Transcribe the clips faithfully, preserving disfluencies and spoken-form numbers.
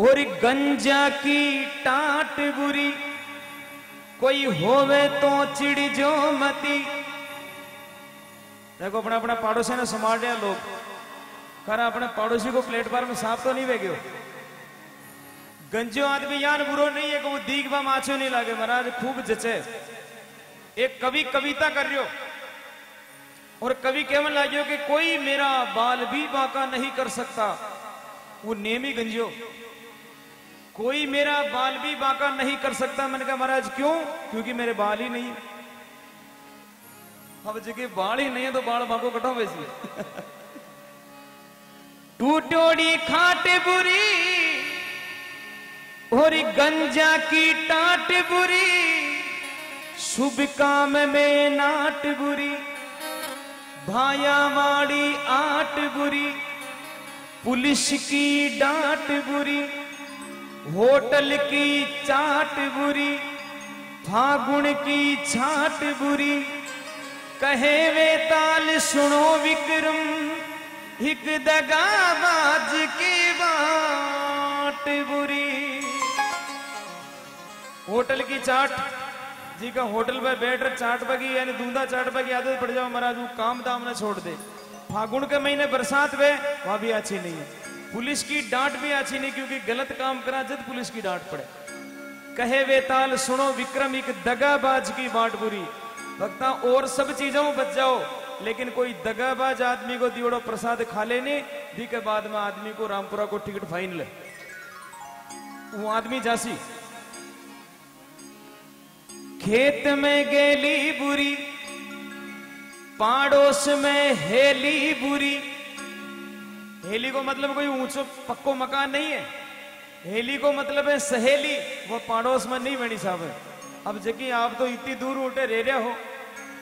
और गंजा की टाट बुरी कोई होवे तो चिड़ी जो मती। देखो अपना अपना पड़ोसी ने संभाल लिया लोग, कारण अपने पड़ोसी को प्लेटफॉर्म में सांप तो नहीं वे गयो। गंजो आदमी यार बुरो नहीं है कि वो दीख बा माछो नहीं लागे। महाराज खूब जचे। एक कवि कविता कर रहे हो और कवि केवल लागियो कि कोई मेरा बाल भी बाका नहीं कर सकता। वो नेमी गंजो, कोई मेरा बाल भी बाका नहीं कर सकता। मैंने कहा महाराज क्यों? क्योंकि मेरे बाल ही नहीं है। अब जगह बाल ही नहीं है तो बाल बाको कटो। वैसे टूटोड़ी खाट बुरी और गंजा की टाट बुरी शुभ काम में नाट बुरी भाया माड़ी आट बुरी पुलिस की डांट बुरी होटल की चाट बुरी फागुन की छाट बुरी। कहे वे ताल सुनो विक्रम हिक दगाबाज की बाट बुरी। होटल की चाट जी का होटल पर बैठकर चाट बगी यानी दूंधा चाट बगी आदत पड़ जाओ महाराज, वो काम दाम न छोड़ दे। फागुन के महीने बरसात में वहां भी अच्छी नहीं है। पुलिस की डांट भी अच्छी नहीं, क्योंकि गलत काम करा जब पुलिस की डांट पड़े। कहे वे ताल सुनो विक्रम एक दगाबाज की बाट बुरी। भक्ता और सब चीजों बच जाओ, लेकिन कोई दगाबाज आदमी को दियोड़ो प्रसाद खा लेने दी के बाद में आदमी को रामपुरा को टिकट फाइन ले। वो आदमी जासी खेत में गेली बुरी पाड़ोस में हेली बुरी। हेली को मतलब कोई ऊंचो पक्को मकान नहीं है, हेली को मतलब है सहेली। वो पाड़ोस में नहीं बनी साहब है। अब जबकि आप तो इतनी दूर उठे रह रहे हो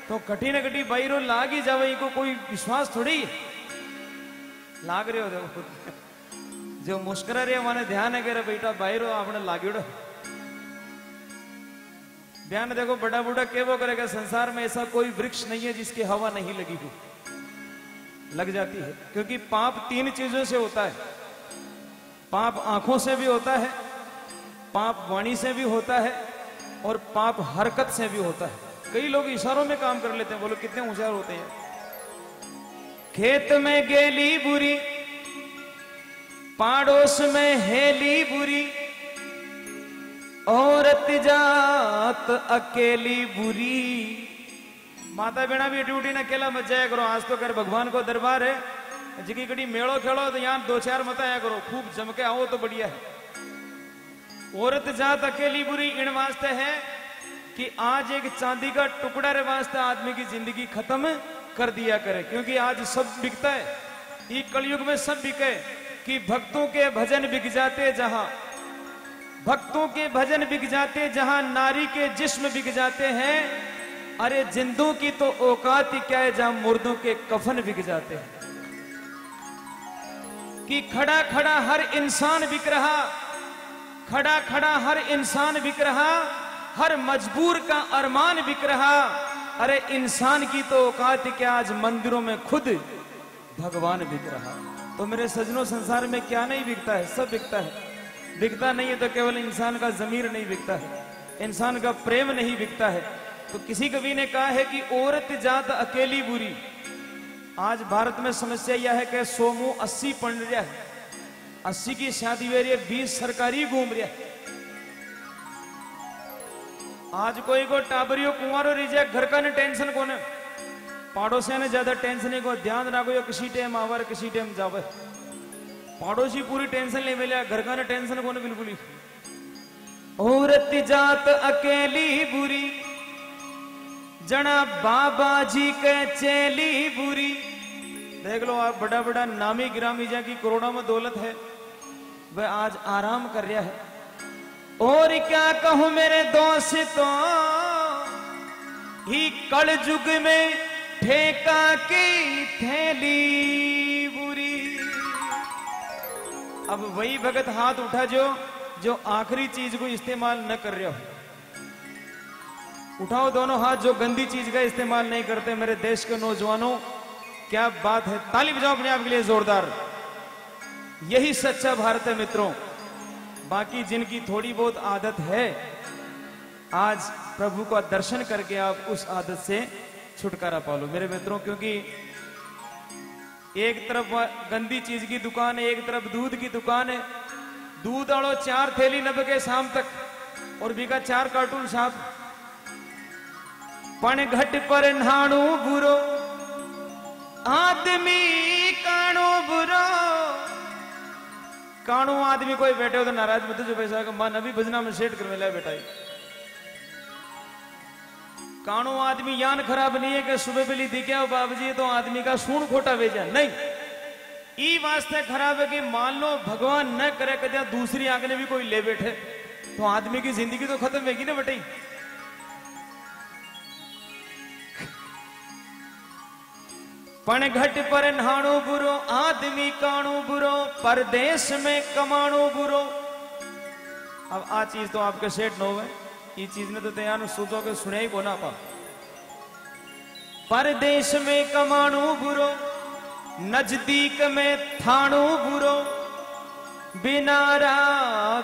तो कठी न कठी बाहरो लाग ही जावे। इनको कोई विश्वास थोड़ी लाग रहे हो। जो मुस्करा रहे माने ध्यान है करे बेटा बाहरो आपने लागेड़ो ध्यान। देखो बड़ा बूढ़ा के वो करेगा। संसार में ऐसा कोई वृक्ष नहीं है जिसकी हवा नहीं लगी हो, लग जाती है। क्योंकि पाप तीन चीजों से होता है। पाप आंखों से भी होता है, पाप वाणी से भी होता है, और पाप हरकत से भी होता है। कई लोग इशारों में काम कर लेते हैं, बोलो कितने होशियार होते हैं। खेत में गेली बुरी पाड़ोस में हेली बुरी औरत जात अकेली बुरी। माता बेना भी ड्यूटी ना अकेला मत जाया करो। आज तो कर भगवान को दरबार है, जिकी कड़ी मेड़ो खेलो तो यहाँ दो चार मत आया करो, खूब जम के आओ तो बढ़िया है। औरत जात अकेली बुरी इन वास्ते है कि आज एक चांदी का टुकड़ा रे वास्ते आदमी की जिंदगी खत्म कर दिया करे। क्योंकि आज सब बिकता है, ये कलयुग में सब बिके कि भक्तों के भजन बिक जाते जहां भक्तों के भजन बिक जाते जहां नारी के जिस्म बिक जाते हैं। अरे जिंदों की तो औकात ही क्या है जहां मुर्दों के कफन बिक जाते हैं। कि खड़ा खड़ा हर इंसान बिक रहा, खड़ा खड़ा हर इंसान बिक रहा, हर मजबूर का अरमान बिक रहा। अरे इंसान की तो औकात ही क्या आज मंदिरों में खुद भगवान बिक रहा। तो मेरे सजनों संसार में क्या नहीं बिकता है, सब बिकता है। बिकता नहीं है तो केवल इंसान का जमीर नहीं बिकता है, इंसान का प्रेम नहीं बिकता है। तो किसी कवि ने कहा है कि औरत जात अकेली बुरी। आज भारत में समस्या यह है कि सौ मु अस्सी पढ़ रहा है, अस्सी की शादी हो रही है, बीस सरकारी घूम रहा है। आज कोई को टाबरियो कुंवारो रिजा घर का ने टेंशन कोने, पड़ोसिया ने ज्यादा टेंशन नहीं को। ध्यान रखो यो किसी टाइम आवर किसी टाइम जावे। पड़ोसी पूरी टेंशन ले मिले, घर का ने टेंशन कोने बिल्कुल ही। औरत जात अकेली बुरी जना बाबा जी के चेली बुरी। देख लो आप बड़ा बड़ा नामी ग्रामी जा की करोड़ों में दौलत है, वह आज आराम कर रहा है। और क्या कहूं मेरे दोस्तों ही कलयुग में ठेका की थैली बुरी। अब वही भगत हाथ उठा जो जो आखिरी चीज को इस्तेमाल न कर रहे हो। उठाओ दोनों हाथ जो गंदी चीज का इस्तेमाल नहीं करते। मेरे देश के नौजवानों क्या बात है, ताली बजाओ अपने आप के लिए जोरदार। यही सच्चा भारत है मित्रों। बाकी जिनकी थोड़ी बहुत आदत है, आज प्रभु का दर्शन करके आप उस आदत से छुटकारा पा लो मेरे मित्रों। क्योंकि एक तरफ गंदी चीज की दुकान है, एक तरफ दूध की दुकान है। दूध आड़ो चार थैली न बिके शाम तक और बिका चार कार्टून साहब। पण घट पर नाणो बुरो आदमी काणो बुरो। काणो आदमी कोई बैठे हो तो नाराज मत जो भाई साहब मन अभी भजना में सेट कर मिला बेटा। काणो आदमी यान खराब नहीं है कि सुबह बेली दिखा बाबू जी तो आदमी का सूण खोटा भेजा नहीं। ई वास्ते खराब है कि मान लो भगवान न करे कदा दूसरी आंख ने भी कोई ले बैठे तो आदमी की जिंदगी तो खत्म होगी ना बेटे। पण घट पर नहाणो बुरो आदमी काणो बुरो परदेश में कमाणो बुरो। अब आ चीज तो आपके सेठ न हो ये चीज ने तो तैयार सोचो के सुने ही को ना पा। परदेश में कमाणो बुरो नजदीक में थाणो बुरो बिनारा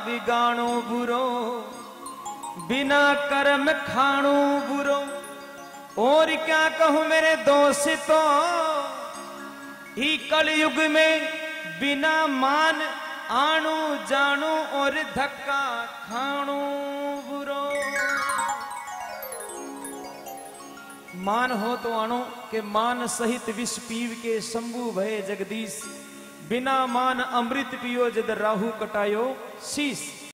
बिगाणो बुरो बिना कर्म खाणो बुरो। और क्या कहूं मेरे दोस्तों ही कलयुग में बिना मान आणू जाणू और धक्का खाणू बुरो। मान हो तो आणो के मान सहित विष पीव के शंभु भय जगदीश। बिना मान अमृत पियो जद राहु कटायो शीश।